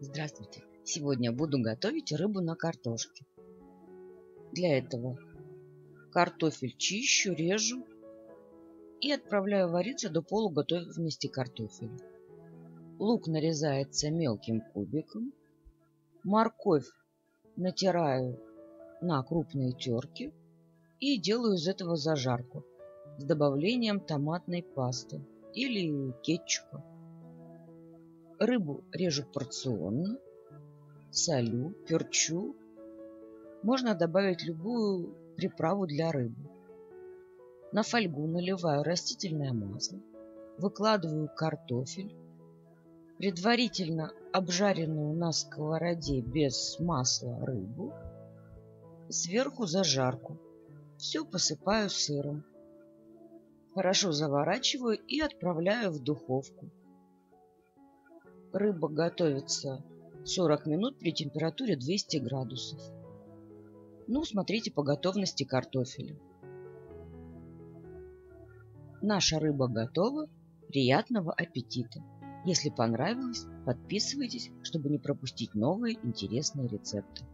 Здравствуйте! Сегодня буду готовить рыбу на картошке. Для этого картофель чищу, режу и отправляю вариться до полуготовности картофеля. Лук нарезается мелким кубиком. Морковь натираю на крупные терки и делаю из этого зажарку с добавлением томатной пасты или кетчупа. Рыбу режу порционно, солю, перчу. Можно добавить любую приправу для рыбы. На фольгу наливаю растительное масло, выкладываю картофель, предварительно обжаренную на сковороде без масла рыбу, сверху зажарку. Все посыпаю сыром. Хорошо заворачиваю и отправляю в духовку. Рыба готовится 40 минут при температуре 200 градусов. Ну, смотрите по готовности картофеля. Наша рыба готова. Приятного аппетита! Если понравилось, подписывайтесь, чтобы не пропустить новые интересные рецепты.